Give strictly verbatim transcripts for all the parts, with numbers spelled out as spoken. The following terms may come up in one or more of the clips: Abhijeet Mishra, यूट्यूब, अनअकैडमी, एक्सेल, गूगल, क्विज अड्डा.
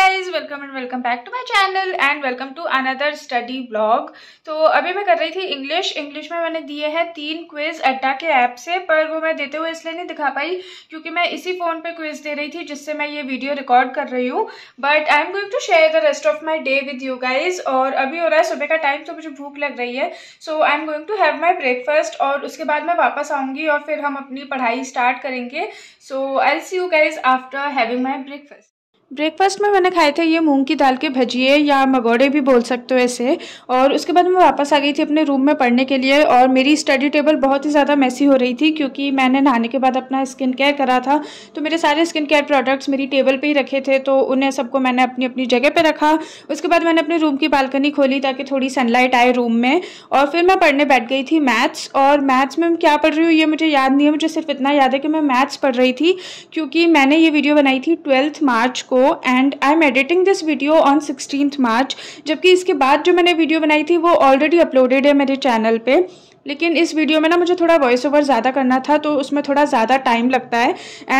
Guys welcome and welcome back to my channel and welcome to another study blog. तो अभी मैं कर रही थी इंग्लिश इंग्लिश में मैंने दिए हैं तीन क्विज अड्डा के ऐप से, पर वो मैं देते हुए इसलिए नहीं दिखा पाई क्योंकि मैं इसी फ़ोन पे क्विज दे रही थी जिससे मैं ये वीडियो रिकॉर्ड कर रही हूँ। But I am going to share the rest of my day with you guys. और अभी हो रहा है सुबह का टाइम, तो मुझे भूख लग रही है, so I am going to have my breakfast और उसके बाद मैं वापस आऊँगी और फिर हम अपनी पढ़ाई स्टार्ट करेंगे। So I will see you guys after having my breakfast. Breakfast में मैंने खाए थे ये मूंग की दाल के भजिए या मगोड़े भी बोल सकते हो ऐसे। और उसके बाद मैं वापस आ गई थी अपने रूम में पढ़ने के लिए और मेरी स्टडी टेबल बहुत ही ज़्यादा मैसी हो रही थी क्योंकि मैंने नहाने के बाद अपना स्किन केयर करा था, तो मेरे सारे स्किन केयर प्रोडक्ट्स मेरी टेबल पे ही रखे थे, तो उन्हें सबको मैंने अपनी अपनी जगह पर रखा। उसके बाद मैंने अपने रूम की बालकनी खोली ताकि थोड़ी सनलाइट आए रूम में, और फिर मैं पढ़ने बैठ गई थी मैथ्स। और मैथ्स में क्या पढ़ रही हूँ ये मुझे याद नहीं है, मुझे सिर्फ इतना याद है कि मैं मैथ्स पढ़ रही थी क्योंकि मैंने ये वीडियो बनाई थी ट्वेल्थ मार्च को and I am editing this video on sixteenth March, जबकि इसके बाद जो मैंने वीडियो बनाई थी वो ऑलरेडी अपलोडेड है मेरे चैनल पे। लेकिन इस वीडियो में ना मुझे थोड़ा वॉइस ओवर ज़्यादा करना था तो उसमें थोड़ा ज़्यादा टाइम लगता है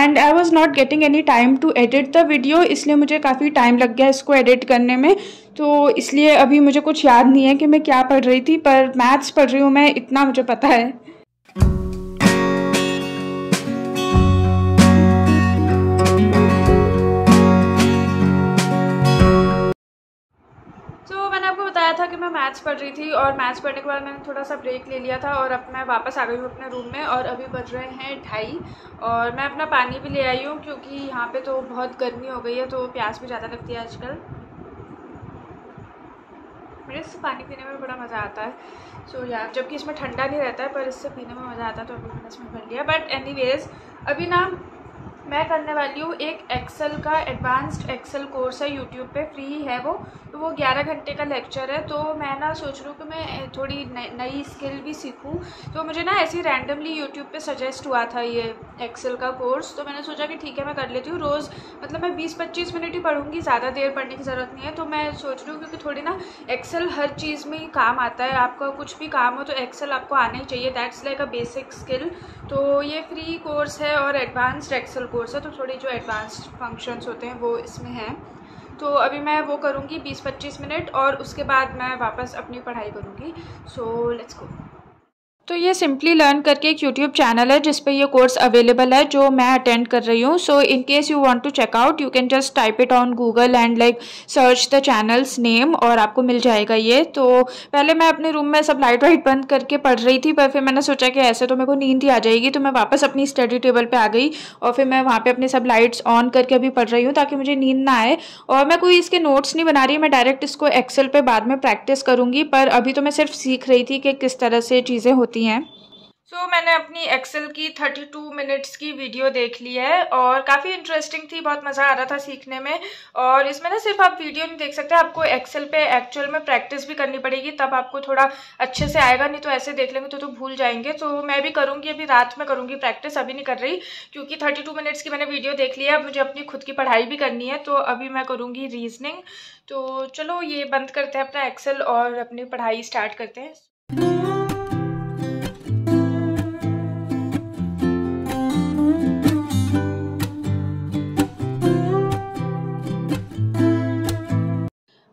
and I was not getting any time to edit the video, इसलिए मुझे काफ़ी टाइम लग गया इसको एडिट करने में। तो इसलिए अभी मुझे कुछ याद नहीं है कि मैं क्या पढ़ रही थी, पर मैथ्स पढ़ रही हूँ मैं, इतना मुझे पता है। था कि मैं मैथ्स पढ़ रही थी और मैथ्स पढ़ने के बाद मैंने थोड़ा सा ब्रेक ले लिया था और अब मैं वापस आ गई हूँ अपने रूम में। और अभी बज रहे हैं ढाई और मैं अपना पानी भी ले आई हूँ क्योंकि यहाँ पे तो बहुत गर्मी हो गई है, तो प्यास भी ज़्यादा लगती है आजकल। मुझे इससे पानी पीने में बड़ा मज़ा आता है, सो यार जबकि इसमें ठंडा नहीं रहता है पर इससे पीने में मज़ा आता है, तो अभी मैंने इसमें भर लिया। बट एनी वेज़ अभी ना मैं करने वाली हूँ एक एक्सेल का एडवांस्ड एक्सेल कोर्स है, यूट्यूब पे फ्री है वो, तो वो ग्यारह घंटे का लेक्चर है। तो मैं ना सोच रही हूँ कि मैं थोड़ी नई स्किल भी सीखूँ, तो मुझे ना ऐसे ही रैंडमली यूट्यूब पे सजेस्ट हुआ था ये एक्सेल का कोर्स, तो मैंने सोचा कि ठीक है मैं कर लेती हूँ। रोज़ मतलब मैं बीस पच्चीस मिनट ही पढ़ूँगी, ज़्यादा देर पढ़ने की ज़रूरत नहीं है। तो मैं सोच रही हूँ क्योंकि थोड़ी ना एक्सेल हर चीज़ में काम आता है, आपका कुछ भी काम हो तो एक्सेल आपको आना ही चाहिए, that's like a basic skill. तो ये फ्री कोर्स है और एडवांस्ड एक्सेल कोर्स है, तो थोड़ी जो एडवांस्ड फंक्शंस होते हैं वो इसमें हैं। तो अभी मैं वो करूँगी बीस पच्चीस मिनट और उसके बाद मैं वापस अपनी पढ़ाई करूँगी। So let's go. तो ये सिंपली लर्न करके एक यूट्यूब चैनल है जिस पे ये कोर्स अवेलेबल है जो मैं अटेंड कर रही हूँ। So in case you want to check out you can just type it on गूगल and like search the channel's name और आपको मिल जाएगा ये। तो पहले मैं अपने रूम में सब लाइट वाइट बंद करके पढ़ रही थी, पर फिर मैंने सोचा कि ऐसे तो मेरे को नींद ही आ जाएगी, तो मैं वापस अपनी स्टडी टेबल पर आ गई और फिर मैं वहाँ पर अपने सब लाइट्स ऑन करके अभी पढ़ रही हूँ ताकि मुझे नींद ना आए। और मैं कोई इसके नोट्स नहीं बना रही, मैं डायरेक्ट इसको एक्सेल पर बाद में प्रैक्टिस करूँगी, पर अभी तो मैं सिर्फ सीख रही थी कि किस तरह से चीज़ें होती हैं। सो so, मैंने अपनी एक्सेल की बत्तीस मिनट्स की वीडियो देख ली है और काफ़ी इंटरेस्टिंग थी, बहुत मज़ा आ रहा था सीखने में। और इसमें ना सिर्फ आप वीडियो नहीं देख सकते, आपको एक्सेल पे एक्चुअल में प्रैक्टिस भी करनी पड़ेगी, तब आपको थोड़ा अच्छे से आएगा, नहीं तो ऐसे देख लेंगे तो तो भूल जाएंगे। तो मैं भी करूँगी, अभी रात में करूँगी प्रैक्टिस, अभी नहीं कर रही क्योंकि बत्तीस मिनट्स की मैंने वीडियो देख ली है, अब मुझे अपनी खुद की पढ़ाई भी करनी है, तो अभी मैं करूँगी रीजनिंग। तो चलो ये बंद करते हैं अपना एक्सेल और अपनी पढ़ाई स्टार्ट करते हैं।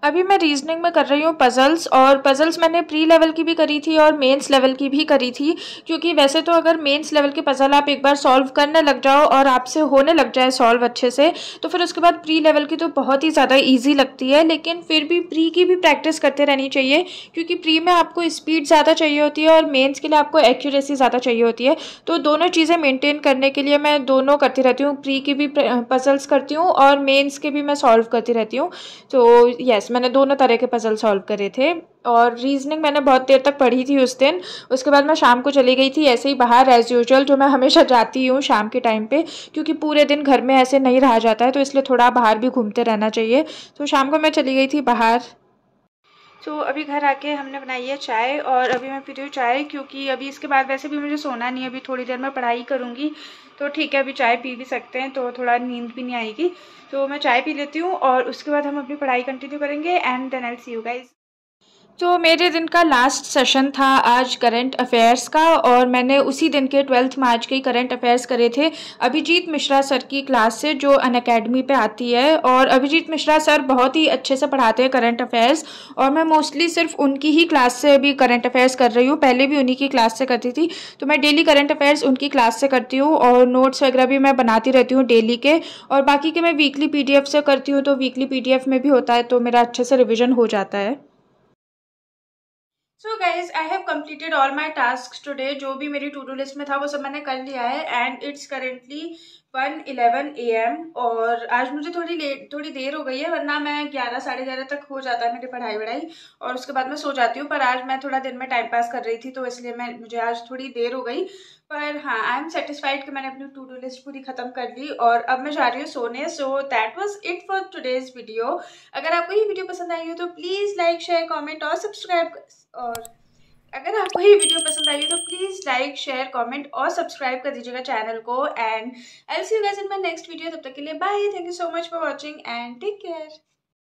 अभी मैं रीजनिंग में कर रही हूँ पज़ल्स, और पज़ल्स मैंने प्री लेवल की भी करी थी और मेंस लेवल की भी करी थी क्योंकि वैसे तो अगर मेंस लेवल के पज़ल आप एक बार सॉल्व करने लग जाओ और आपसे होने लग जाए सॉल्व अच्छे से, तो फिर उसके बाद प्री लेवल की तो बहुत ही ज़्यादा इजी लगती है। लेकिन फिर भी प्री की भी प्रैक्टिस करते रहनी चाहिए क्योंकि प्री में आपको स्पीड ज़्यादा चाहिए होती है और मेन्स के लिए आपको एक्यूरेसी ज़्यादा चाहिए होती है, तो दोनों चीज़ें मेनटेन करने के लिए मैं दोनों करती रहती हूँ, प्री की भी पज़ल्स करती हूँ और मेन्स के भी मैं सॉल्व करती रहती हूँ। तो यस मैंने दोनों तरह के पजल सॉल्व करे थे। और रीजनिंग मैंने बहुत देर तक पढ़ी थी उस दिन, उसके बाद मैं शाम को चली गई थी ऐसे ही बाहर एज यूजुअल, जो मैं हमेशा जाती हूँ शाम के टाइम पे क्योंकि पूरे दिन घर में ऐसे नहीं रहा जाता है, तो इसलिए थोड़ा बाहर भी घूमते रहना चाहिए। तो शाम को मैं चली गई थी बाहर। तो so, अभी घर आके हमने बनाई है चाय और अभी मैं पी रही हूँ चाय क्योंकि अभी इसके बाद वैसे भी मुझे सोना नहीं है, अभी थोड़ी देर मैं पढ़ाई करूँगी, तो ठीक है अभी चाय पी भी सकते हैं, तो थोड़ा नींद भी नहीं आएगी। तो मैं चाय पी लेती हूँ और उसके बाद हम अपनी पढ़ाई कंटिन्यू करेंगे and then I will see you guys. तो मेरे दिन का लास्ट सेशन था आज करंट अफेयर्स का, और मैंने उसी दिन के ट्वेल्थ मार्च के करंट अफेयर्स करे थे अभिजीत मिश्रा सर की क्लास से, जो अनअकैडमी पे आती है। और अभिजीत मिश्रा सर बहुत ही अच्छे से पढ़ाते हैं करंट अफेयर्स, और मैं मोस्टली सिर्फ उनकी ही क्लास से अभी करंट अफेयर्स कर रही हूँ। पहले भी उन्हीं की क्लास से करती थी, तो मैं डेली करंट अफेयर्स उनकी क्लास से करती हूँ, और नोट्स वगैरह भी मैं बनाती रहती हूँ डेली के, और बाकी के मैं वीकली पी डी एफ से करती हूँ, तो वीकली पी डी एफ में भी होता है, तो मेरा अच्छे से रिविजन हो जाता है। So guys, I have completed all my task today. जो भी मेरी टू डू लिस्ट में था वो सब मैंने कर लिया है, and it's currently one eleven A M, और आज मुझे थोड़ी लेट थोड़ी देर हो गई है, वरना मैं ग्यारह साढ़े ग्यारह तक हो जाता है मेरी पढ़ाई वढ़ाई, और उसके बाद मैं सो जाती हूँ। पर आज मैं थोड़ा दिन में टाइम पास कर रही थी, तो इसलिए मैं मुझे आज थोड़ी देर हो गई, पर हाँ आई एम सेटिस्फाइड कि मैंने अपनी टू डू लिस्ट पूरी खत्म कर ली, और अब मैं जा रही हूँ सोने। So that was it for today's video. अगर आपको ये वीडियो पसंद आई हो तो प्लीज़ लाइक शेयर कॉमेंट और सब्सक्राइब, और अगर आपको ये वीडियो पसंद आई हो तो प्लीज़ लाइक शेयर कमेंट और सब्सक्राइब कर दीजिएगा चैनल को। And I will see you guys in my next video. तब तक के लिए bye, thank you so much for watching and take care.